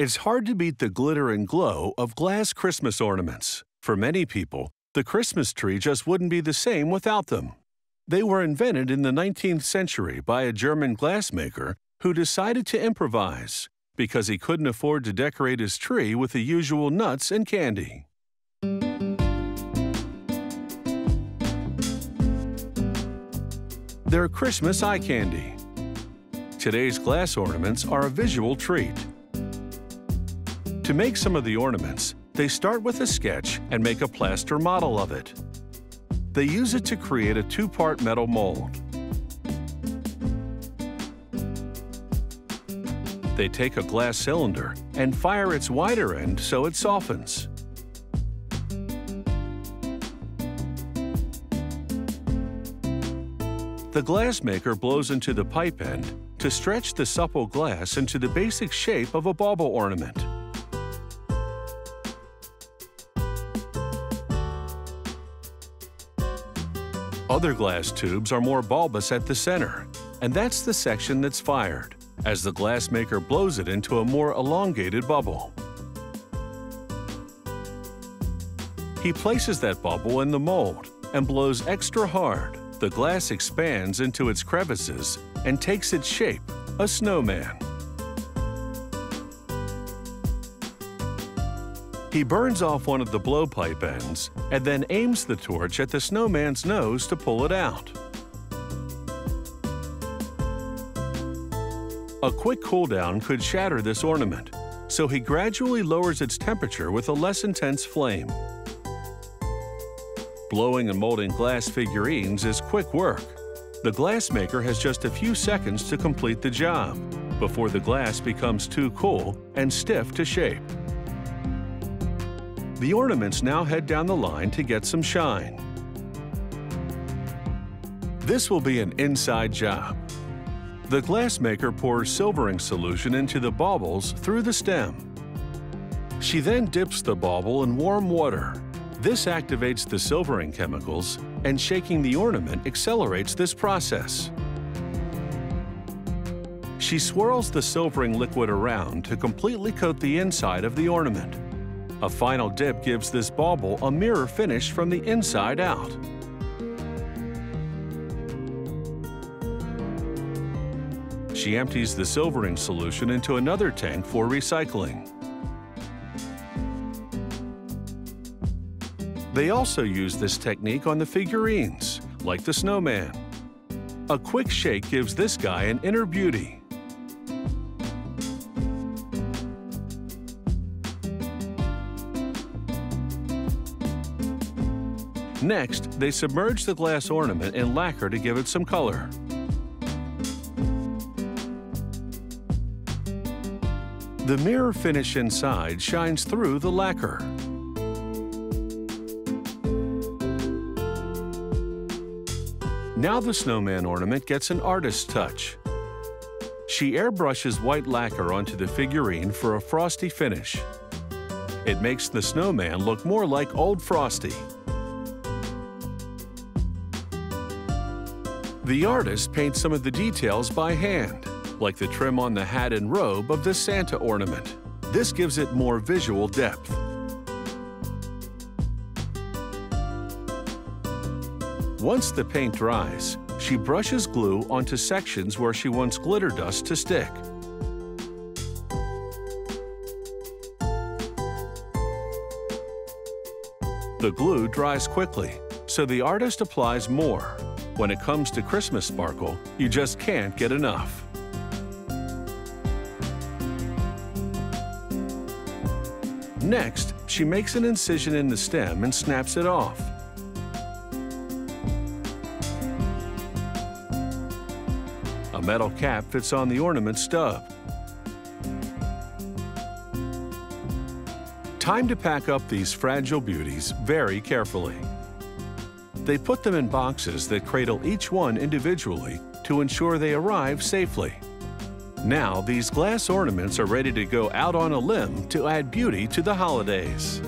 It's hard to beat the glitter and glow of glass Christmas ornaments. For many people, the Christmas tree just wouldn't be the same without them. They were invented in the 19th century by a German glassmaker who decided to improvise because he couldn't afford to decorate his tree with the usual nuts and candy. They're Christmas eye candy. Today's glass ornaments are a visual treat. To make some of the ornaments, they start with a sketch and make a plaster model of it. They use it to create a two-part metal mold. They take a glass cylinder and fire its wider end so it softens. The glassmaker blows into the pipe end to stretch the supple glass into the basic shape of a bauble ornament. Other glass tubes are more bulbous at the center, and that's the section that's fired, as the glassmaker blows it into a more elongated bubble. He places that bubble in the mold and blows extra hard. The glass expands into its crevices and takes its shape, a snowman. He burns off one of the blowpipe ends and then aims the torch at the snowman's nose to pull it out. A quick cool down could shatter this ornament, so he gradually lowers its temperature with a less intense flame. Blowing and molding glass figurines is quick work. The glassmaker has just a few seconds to complete the job before the glass becomes too cool and stiff to shape. The ornaments now head down the line to get some shine. This will be an inside job. The glassmaker pours silvering solution into the baubles through the stem. She then dips the bauble in warm water. This activates the silvering chemicals, and shaking the ornament accelerates this process. She swirls the silvering liquid around to completely coat the inside of the ornament. A final dip gives this bauble a mirror finish from the inside out. She empties the silvering solution into another tank for recycling. They also use this technique on the figurines, like the snowman. A quick shake gives this guy an inner beauty. Next, they submerge the glass ornament in lacquer to give it some color. The mirror finish inside shines through the lacquer. Now the snowman ornament gets an artist's touch. She airbrushes white lacquer onto the figurine for a frosty finish. It makes the snowman look more like old Frosty. The artist paints some of the details by hand, like the trim on the hat and robe of the Santa ornament. This gives it more visual depth. Once the paint dries, she brushes glue onto sections where she wants glitter dust to stick. The glue dries quickly, so the artist applies more. When it comes to Christmas sparkle, you just can't get enough. Next, she makes an incision in the stem and snaps it off. A metal cap fits on the ornament stub. Time to pack up these fragile beauties very carefully. They put them in boxes that cradle each one individually to ensure they arrive safely. Now these glass ornaments are ready to go out on a limb to add beauty to the holidays.